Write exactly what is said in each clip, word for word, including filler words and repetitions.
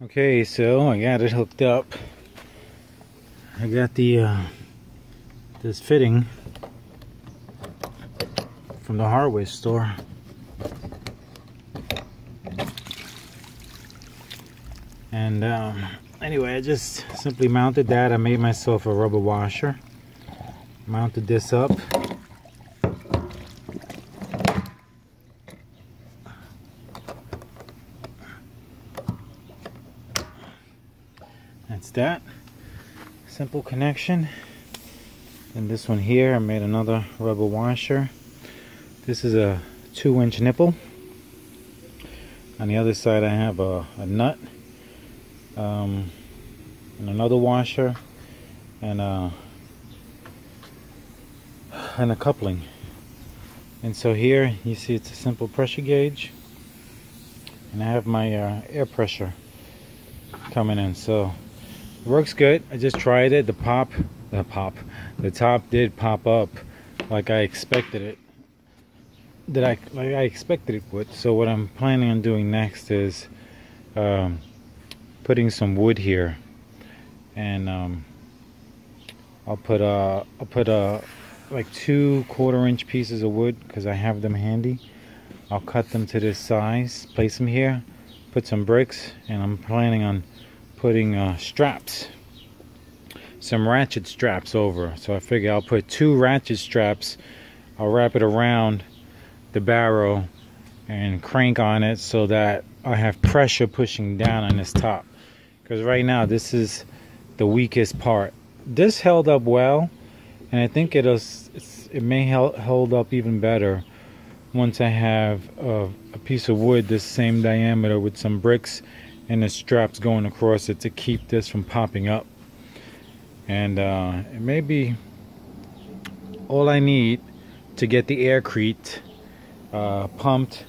Okay, so I got it hooked up. I got the uh, this fitting from the hardware store. And um, anyway, I just simply mounted that. I made myself a rubber washer. Mounted this up. That's that. Simple connection. And this one here, I made another rubber washer. This is a two inch nipple. On the other side I have a, a nut, um, and another washer, and a, and a coupling. And so here you see it's a simple pressure gauge, and I have my uh, air pressure coming in. So it works good. I just tried it. The pop, the pop, the top did pop up like I expected it. That I like I expected it would. So what I'm planning on doing next is um, putting some wood here, and um, I'll put a I'll put a like two quarter inch pieces of wood because I have them handy. I'll cut them to this size, place them here, put some bricks, and I'm planning on putting uh, straps, some ratchet straps over. So I figure I'll put two ratchet straps. I'll wrap it around the barrel and crank on it so that I have pressure pushing down on this top, because right now this is the weakest part. This held up well, and I think it'll it's, it may hold up even better once I have a, a piece of wood this same diameter with some bricks and the straps going across it to keep this from popping up. And uh, it may be all I need to get the aircrete Uh, pumped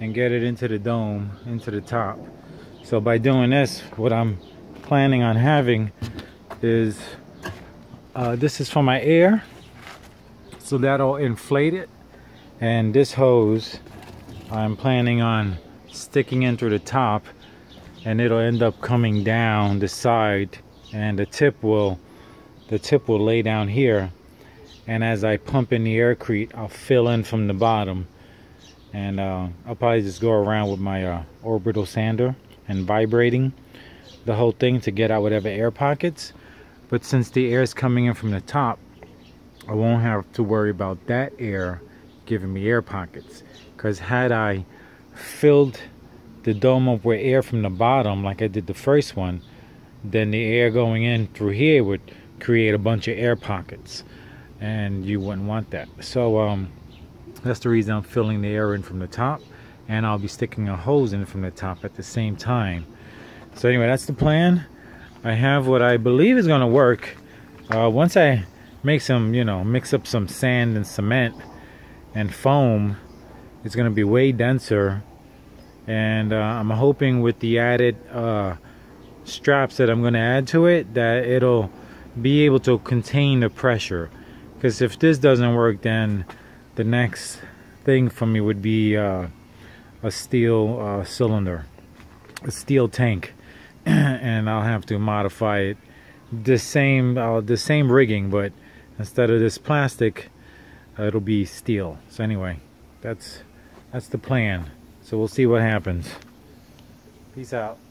and get it into the dome, into the top. So by doing this, what I'm planning on having is uh, this is for my air, so that'll inflate it, and this hose I'm planning on sticking in through the top, and it'll end up coming down the side, and the tip will the tip will lay down here. And as I pump in the aircrete, I'll fill in from the bottom. And uh, I'll probably just go around with my uh, orbital sander and vibrating the whole thing to get out whatever air pockets. But since the air is coming in from the top, I won't have to worry about that air giving me air pockets. Because had I filled the dome up with air from the bottom like I did the first one, then the air going in through here would create a bunch of air pockets. And you wouldn't want that. So um, that's the reason I'm filling the air in from the top, and I'll be sticking a hose in from the top at the same time. So anyway, that's the plan. I have what I believe is going to work. Uh, once I make some, you know, mix up some sand and cement and foam, it's going to be way denser. And uh, I'm hoping with the added uh, straps that I'm going to add to it, that it'll be able to contain the pressure. Because if this doesn't work, then the next thing for me would be uh, a steel uh, cylinder, a steel tank, and I'll have to modify it. The same, uh, the same rigging, but instead of this plastic, uh, it'll be steel. So anyway, that's that's the plan. So we'll see what happens. Peace out.